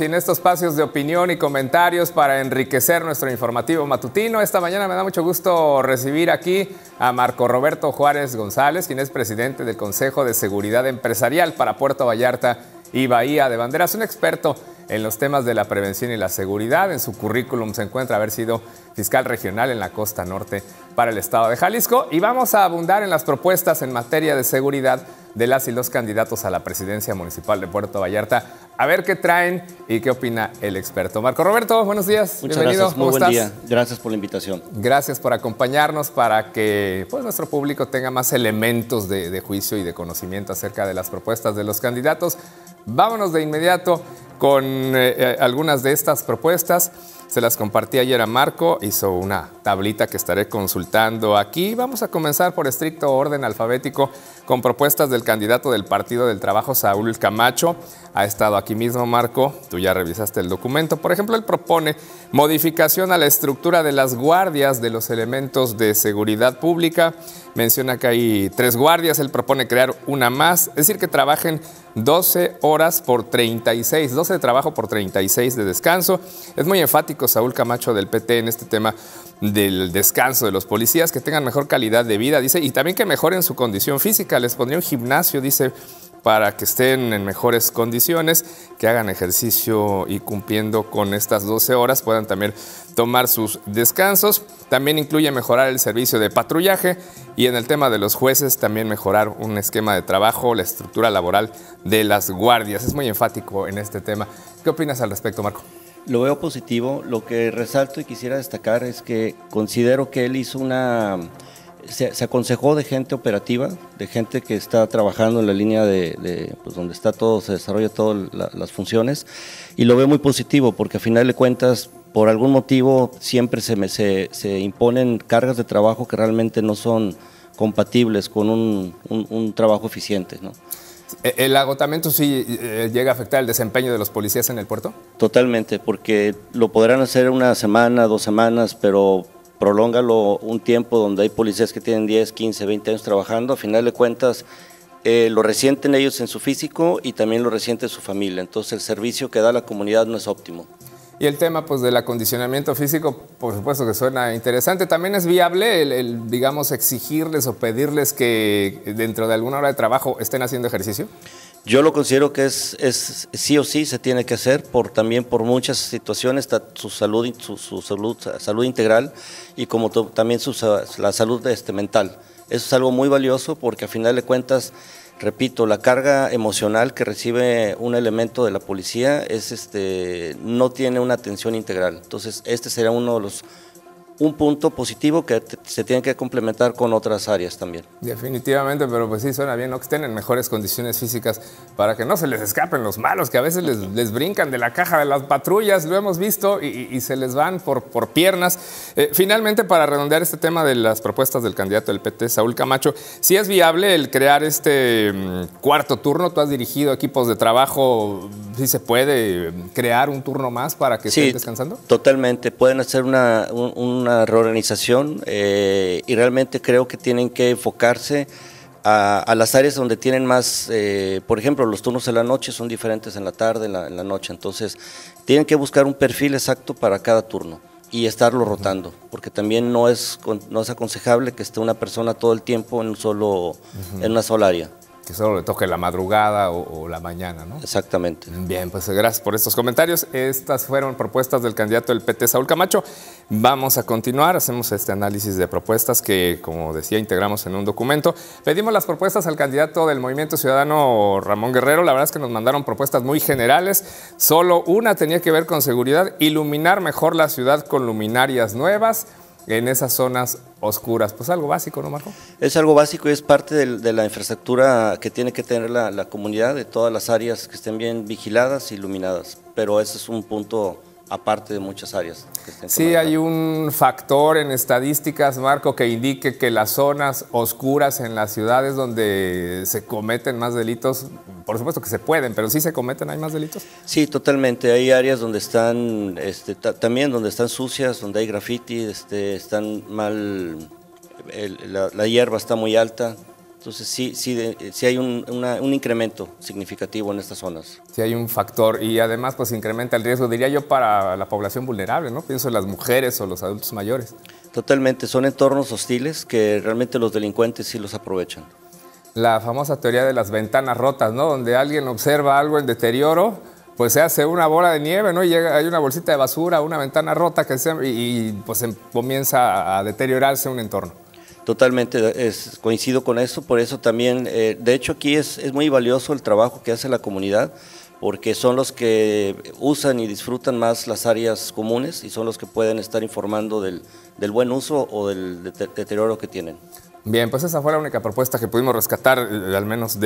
Y en estos espacios de opinión y comentarios para enriquecer nuestro informativo matutino. Esta mañana me da mucho gusto recibir aquí a Marco Roberto Juárez González, quien es presidente del Consejo de Seguridad Empresarial para Puerto Vallarta y Bahía de Banderas, un experto en los temas de la prevención y la seguridad. En su currículum se encuentra haber sido fiscal regional en la costa norte para el estado de Jalisco. Y vamos a abundar en las propuestas en materia de seguridad de las y los candidatos a la presidencia municipal de Puerto Vallarta. A ver qué traen y qué opina el experto. Marco Roberto, buenos días. Muchas bienvenido. Gracias, muy buen día. Gracias por la invitación. Gracias por acompañarnos para que nuestro público tenga más elementos de juicio y de conocimiento acerca de las propuestas de los candidatos. Vámonos de inmediato con algunas de estas propuestas. Se las compartí ayer a Marco, hizo una tablita que estaré consultando aquí. Vamos a comenzar por estricto orden alfabético con propuestas del candidato del Partido del Trabajo, Saúl Camacho. Ha estado aquí mismo, Marco, tú ya revisaste el documento. Por ejemplo, él propone modificación a la estructura de las guardias de los elementos de seguridad pública. Menciona que hay 3 guardias, él propone crear una más, es decir, que trabajen 12 horas por 36, 12 de trabajo por 36 de descanso. Es muy enfático Saúl Camacho del PT en este tema del descanso de los policías, que tengan mejor calidad de vida, dice, y también que mejoren su condición física. Les pondría un gimnasio, dice, para que estén en mejores condiciones, que hagan ejercicio y cumpliendo con estas 12 horas puedan también tomar sus descansos. También incluye mejorar el servicio de patrullaje y en el tema de los jueces también mejorar un esquema de trabajo, la estructura laboral de las guardias. Es muy enfático en este tema. ¿Qué opinas al respecto, Marco? Lo veo positivo. Lo que resalto y quisiera destacar es que considero que él hizo una... Se aconsejó de gente operativa, de gente que está trabajando en la línea de donde está todo, se desarrolla todas las funciones, y lo veo muy positivo porque a final de cuentas por algún motivo siempre se imponen cargas de trabajo que realmente no son compatibles con un trabajo eficiente, ¿no? ¿El agotamiento sí llega a afectar el desempeño de los policías en el puerto? Totalmente, porque lo podrán hacer una semana, 2 semanas, pero... prolóngalo un tiempo donde hay policías que tienen 10, 15, 20 años trabajando, a final de cuentas lo resienten ellos en su físico y también lo resiente su familia, entonces el servicio que da la comunidad no es óptimo. Y el tema pues del acondicionamiento físico, por supuesto que suena interesante. También es viable el digamos, exigirles o pedirles que dentro de alguna hora de trabajo estén haciendo ejercicio. Yo lo considero que es sí o sí se tiene que hacer, por muchas situaciones, su salud integral y como también la salud mental. Eso es algo muy valioso porque a final de cuentas, repito, la carga emocional que recibe un elemento de la policía es no tiene una atención integral. Entonces, este será un punto positivo que se tiene que complementar con otras áreas también. Definitivamente, pero pues sí, suena bien, ¿no? Que estén en mejores condiciones físicas para que no se les escapen los malos, que a veces les brincan de la caja de las patrullas, lo hemos visto, y se les van por piernas. Finalmente, para redondear este tema de las propuestas del candidato del PT, Saúl Camacho, ¿sí es viable el crear este cuarto turno? Tú has dirigido equipos de trabajo, ¿sí se puede crear un turno más para que estén descansando? Totalmente, pueden hacer una reorganización y realmente creo que tienen que enfocarse a las áreas donde tienen más, por ejemplo, los turnos de la noche son diferentes en la tarde, en la noche, entonces tienen que buscar un perfil exacto para cada turno y estarlo rotando, porque también no es aconsejable que esté una persona todo el tiempo en una sola área. Que solo le toque la madrugada o la mañana, ¿no? Exactamente. Bien, pues gracias por estos comentarios. Estas fueron propuestas del candidato del PT, Saúl Camacho. Vamos a continuar, hacemos este análisis de propuestas que, como decía, integramos en un documento. Pedimos las propuestas al candidato del Movimiento Ciudadano, Ramón Guerrero. La verdad es que nos mandaron propuestas muy generales. Solo una tenía que ver con seguridad, iluminar mejor la ciudad con luminarias nuevas en esas zonas oscuras. Pues algo básico, ¿no, Marco? Es algo básico y es parte de la infraestructura que tiene que tener la comunidad, de todas las áreas que estén bien vigiladas e iluminadas, pero ese es un punto aparte de muchas áreas que estén. Sí, hay un factor en estadísticas, Marco, que indique que las zonas oscuras en las ciudades donde se cometen más delitos, por supuesto que se pueden, pero sí se cometen, ¿hay más delitos? Sí, totalmente, hay áreas donde están, también donde están sucias, donde hay graffiti, están mal, la hierba está muy alta, Entonces sí hay un incremento significativo en estas zonas. Sí hay un factor y además pues incrementa el riesgo, diría yo, para la población vulnerable, ¿no? Pienso en las mujeres o los adultos mayores. Totalmente, son entornos hostiles que realmente los delincuentes sí los aprovechan. La famosa teoría de las ventanas rotas, ¿no? Donde alguien observa algo en deterioro, pues se hace una bola de nieve, ¿no? Y llega, hay una bolsita de basura, una ventana rota que se, pues comienza a deteriorarse un entorno. Totalmente, coincido con eso, por eso también, de hecho aquí es muy valioso el trabajo que hace la comunidad, porque son los que usan y disfrutan más las áreas comunes y son los que pueden estar informando del buen uso o del deterioro que tienen. Bien, pues esa fue la única propuesta que pudimos rescatar, al menos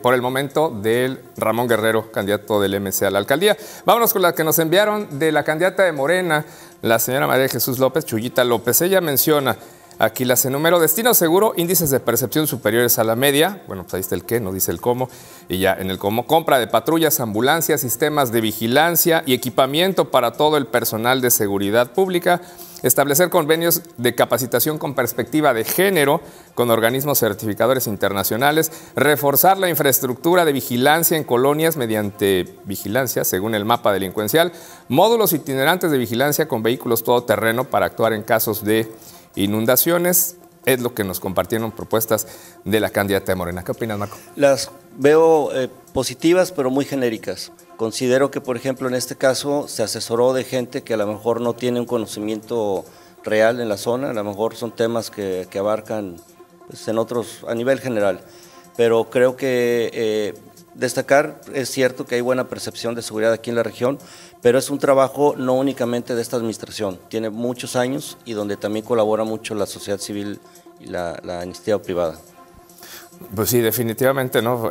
por el momento, del Ramón Guerrero, candidato del MC a la alcaldía. Vámonos con la que nos enviaron de la candidata de Morena, la señora María Jesús López, Chuyita López. Ella menciona, aquí las enumero, destino seguro, índices de percepción superiores a la media. Bueno, pues ahí está el qué, no dice el cómo. Y ya en el cómo, compra de patrullas, ambulancias, sistemas de vigilancia y equipamiento para todo el personal de seguridad pública. Establecer convenios de capacitación con perspectiva de género con organismos certificadores internacionales, reforzar la infraestructura de vigilancia en colonias mediante vigilancia según el mapa delincuencial, módulos itinerantes de vigilancia con vehículos todoterreno para actuar en casos de inundaciones. Es lo que nos compartieron propuestas de la candidata de Morena. ¿Qué opinas, Marco? Las veo positivas, pero muy genéricas. Considero que, por ejemplo, en este caso se asesoró de gente que a lo mejor no tiene un conocimiento real en la zona, a lo mejor son temas que abarcan pues, en otros, a nivel general, pero creo que destacar, es cierto que hay buena percepción de seguridad aquí en la región, pero es un trabajo no únicamente de esta administración, tiene muchos años y donde también colabora mucho la sociedad civil y la iniciativa privada. Pues sí, definitivamente, ¿no?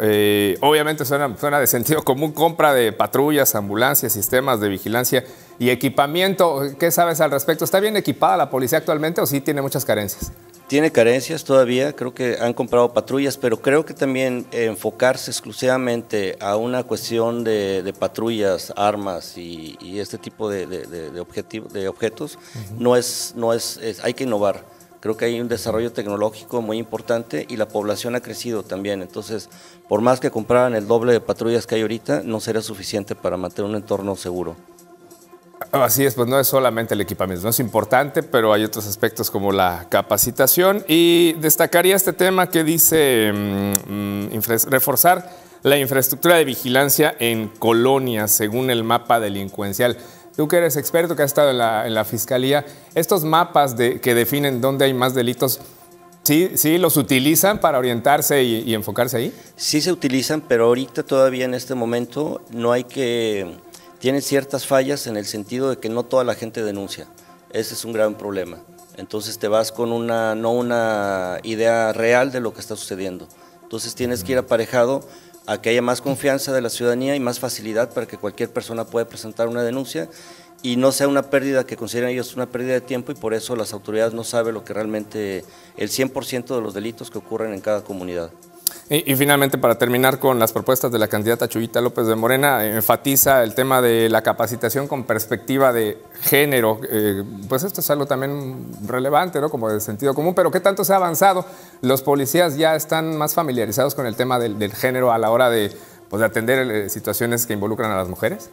Obviamente suena de sentido común, compra de patrullas, ambulancias, sistemas de vigilancia y equipamiento. ¿Qué sabes al respecto? ¿Está bien equipada la policía actualmente o sí tiene muchas carencias? Tiene carencias todavía, creo que han comprado patrullas, pero creo que también enfocarse exclusivamente a una cuestión de patrullas, armas y este tipo de objetos, hay que innovar. Creo que hay un desarrollo tecnológico muy importante y la población ha crecido también. Entonces, por más que compraran el doble de patrullas que hay ahorita, no será suficiente para mantener un entorno seguro. Así es, pues no es solamente el equipamiento, no es importante, pero hay otros aspectos como la capacitación. Y destacaría este tema que dice reforzar la infraestructura de vigilancia en colonias, según el mapa delincuencial. Tú que eres experto, que has estado en la Fiscalía, estos mapas que definen dónde hay más delitos, ¿sí los utilizan para orientarse y enfocarse ahí? Sí se utilizan, pero ahorita todavía en este momento no hay que... Tienen ciertas fallas en el sentido de que no toda la gente denuncia. Ese es un gran problema. Entonces te vas con no una idea real de lo que está sucediendo. Entonces tienes que ir aparejado a que haya más confianza de la ciudadanía y más facilidad para que cualquier persona pueda presentar una denuncia y no sea una pérdida que consideran ellos una pérdida de tiempo y por eso las autoridades no saben lo que realmente el 100% de los delitos que ocurren en cada comunidad. Y finalmente, para terminar con las propuestas de la candidata Chuyita López de Morena, enfatiza el tema de la capacitación con perspectiva de género. Pues esto es algo también relevante, ¿no? Como de sentido común, pero ¿qué tanto se ha avanzado? Los policías ya están más familiarizados con el tema del género a la hora de atender situaciones que involucran a las mujeres.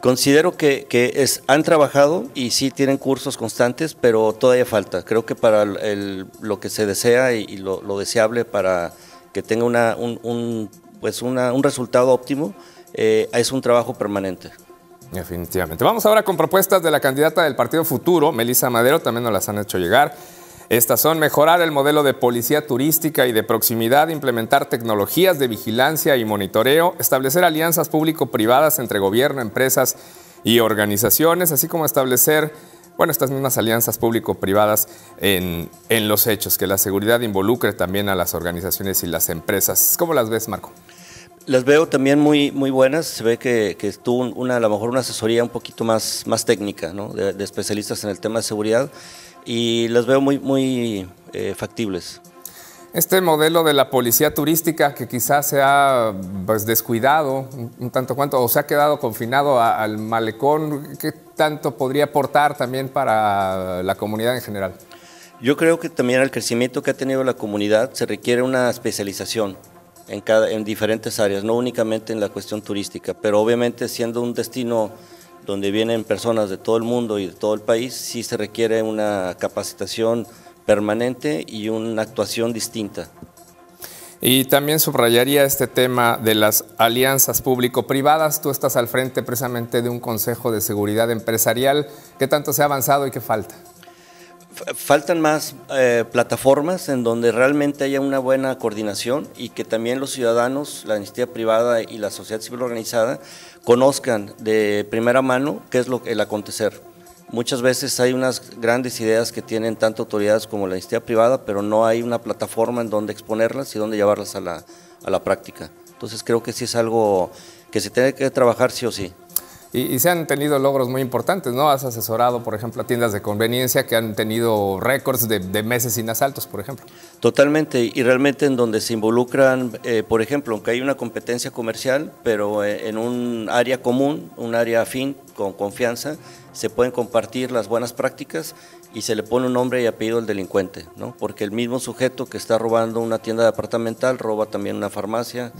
Considero que han trabajado y sí tienen cursos constantes, pero todavía falta. Creo que para lo que se desea y lo deseable para que tenga un resultado óptimo, es un trabajo permanente. Definitivamente. Vamos ahora con propuestas de la candidata del Partido Futuro, Melisa Madero, también nos las han hecho llegar. Estas son mejorar el modelo de policía turística y de proximidad, implementar tecnologías de vigilancia y monitoreo, establecer alianzas público-privadas entre gobierno, empresas y organizaciones, así como establecer, bueno, estas mismas alianzas público-privadas en los hechos, que la seguridad involucre también a las organizaciones y las empresas. ¿Cómo las ves, Marco? Las veo también muy buenas, se ve que tuvo a lo mejor una asesoría un poquito más técnica, ¿no? de especialistas en el tema de seguridad, y las veo muy factibles. Este modelo de la policía turística que quizás se ha pues, descuidado un tanto cuanto, o se ha quedado confinado al malecón, ¿qué tanto podría aportar también para la comunidad en general? Yo creo que también al crecimiento que ha tenido la comunidad se requiere una especialización en diferentes áreas, no únicamente en la cuestión turística, pero obviamente siendo un destino donde vienen personas de todo el mundo y de todo el país, sí se requiere una capacitación permanente y una actuación distinta. Y también subrayaría este tema de las alianzas público-privadas. Tú estás al frente precisamente de un Consejo de Seguridad Empresarial. ¿Qué tanto se ha avanzado y qué falta? Faltan más plataformas en donde realmente haya una buena coordinación y que también los ciudadanos, la iniciativa privada y la sociedad civil organizada conozcan de primera mano qué es el acontecer. Muchas veces hay unas grandes ideas que tienen tanto autoridades como la iniciativa privada, pero no hay una plataforma en donde exponerlas y donde llevarlas a la práctica. Entonces creo que sí es algo que se tiene que trabajar sí o sí. Y se han tenido logros muy importantes, ¿no? Has asesorado, por ejemplo, a tiendas de conveniencia que han tenido récords de meses sin asaltos, por ejemplo. Totalmente, y realmente en donde se involucran, por ejemplo, aunque hay una competencia comercial, pero en un área común, un área afín, con confianza, se pueden compartir las buenas prácticas y se le pone un nombre y apellido al delincuente, ¿no? Porque el mismo sujeto que está robando una tienda departamental roba también una farmacia,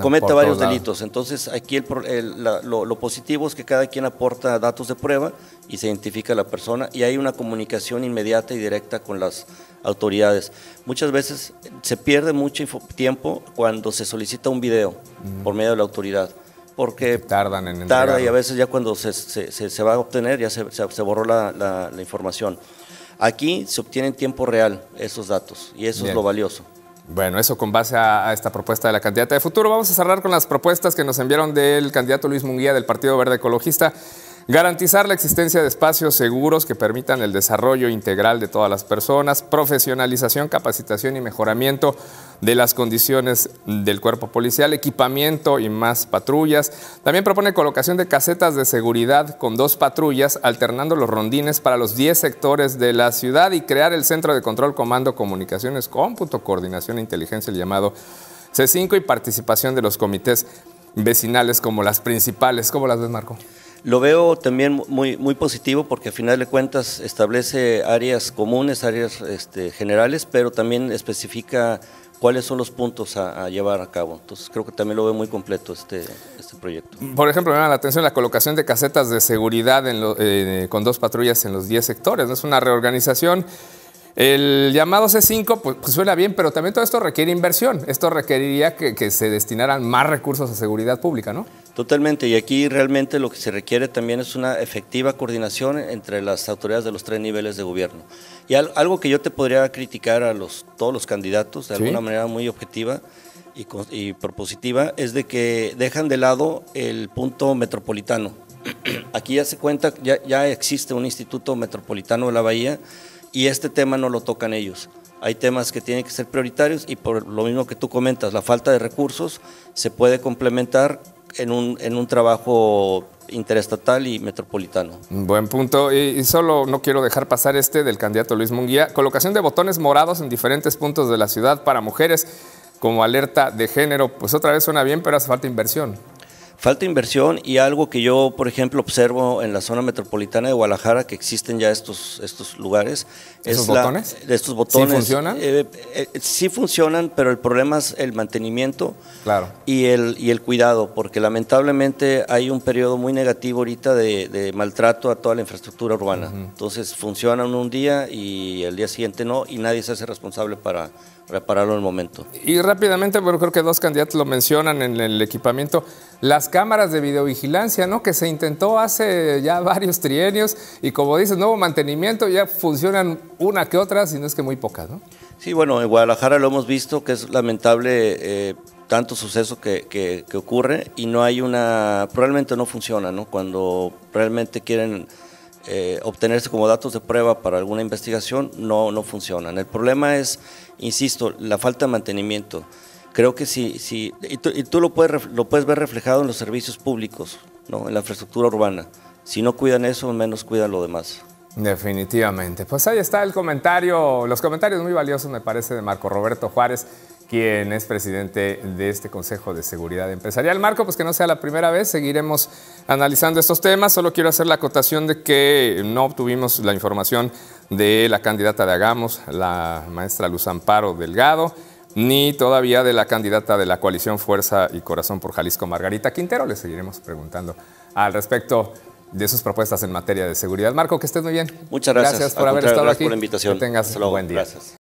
comete varios delitos. Entonces aquí lo positivo es que cada quien aporta datos de prueba y se identifica a la persona y hay una comunicación inmediata y directa con las autoridades. Muchas veces se pierde mucho tiempo cuando se solicita un video por medio de la autoridad, porque tardan en entregarlo. Tarda y a veces ya cuando se va a obtener ya se borró la información. Aquí se obtiene en tiempo real esos datos y eso es lo valioso. Bueno, eso con base a esta propuesta de la candidata de futuro. Vamos a cerrar con las propuestas que nos enviaron del candidato Luis Munguía del Partido Verde Ecologista. Garantizar la existencia de espacios seguros que permitan el desarrollo integral de todas las personas, profesionalización, capacitación y mejoramiento de las condiciones del cuerpo policial, equipamiento y más patrullas. También propone colocación de casetas de seguridad con 2 patrullas, alternando los rondines para los 10 sectores de la ciudad y crear el Centro de Control, Comando, Comunicaciones, Cómputo, Coordinación e Inteligencia, el llamado C5, y participación de los comités vecinales como las principales. ¿Cómo las ves, Marco? Lo veo también muy, muy positivo porque al final de cuentas establece áreas comunes, áreas generales, pero también especifica cuáles son los puntos a llevar a cabo. Entonces creo que también lo veo muy completo este proyecto. Por ejemplo, me llama la atención la colocación de casetas de seguridad con 2 patrullas en los 10 sectores, ¿no? Es una reorganización. El llamado C5 pues suena bien, pero también todo esto requiere inversión. Esto requeriría que se destinaran más recursos a seguridad pública, ¿no? Totalmente, y aquí realmente lo que se requiere también es una efectiva coordinación entre las autoridades de los 3 niveles de gobierno. Y algo que yo te podría criticar a todos los candidatos, de alguna manera muy objetiva y propositiva, es de que dejan de lado el punto metropolitano. Aquí ya se cuenta, ya existe un instituto metropolitano de la Bahía, y este tema no lo tocan ellos. Hay temas que tienen que ser prioritarios y por lo mismo que tú comentas, la falta de recursos se puede complementar en un trabajo interestatal y metropolitano. Buen punto. Y solo no quiero dejar pasar del candidato Luis Munguía. Colocación de botones morados en diferentes puntos de la ciudad para mujeres como alerta de género. Pues otra vez suena bien, pero hace falta inversión. Falta inversión y algo que yo, por ejemplo, observo en la zona metropolitana de Guadalajara, que existen ya estos lugares. ¿Esos botones? Estos botones. ¿Sí funcionan? Sí funcionan, pero el problema es el mantenimiento y el cuidado, porque lamentablemente hay un periodo muy negativo ahorita de maltrato a toda la infraestructura urbana. Entonces funcionan un día y el día siguiente no, y nadie se hace responsable para repararlo en el momento. Y rápidamente, pero creo que 2 candidatos lo mencionan en el equipamiento, las cámaras de videovigilancia, ¿no? Que se intentó hace ya varios trienios y como dices, nuevo mantenimiento, ya funcionan una que otra, si no es que muy pocas, ¿no? Sí, bueno, en Guadalajara lo hemos visto que es lamentable tanto suceso que ocurre y no hay probablemente no funciona, ¿no? Cuando realmente quieren obtenerse como datos de prueba para alguna investigación, no funcionan. El problema es, insisto, la falta de mantenimiento. Creo que sí y tú lo puedes ver reflejado en los servicios públicos, ¿no? En la infraestructura urbana. Si no cuidan eso, menos cuidan lo demás. Definitivamente. Pues ahí está los comentarios muy valiosos, me parece, de Marco Roberto Juárez, quien es presidente de este Consejo de Seguridad Empresarial. Marco, pues que no sea la primera vez, seguiremos analizando estos temas. Solo quiero hacer la acotación de que no obtuvimos la información de la candidata de Hagamos, la maestra Luz Amparo Delgado, ni todavía de la candidata de la coalición Fuerza y Corazón por Jalisco, Margarita Quintero. Le seguiremos preguntando al respecto de sus propuestas en materia de seguridad. Marco, que estés muy bien. Muchas gracias. Gracias por haber estado aquí. Gracias por la invitación. Que tengas un buen día. Gracias.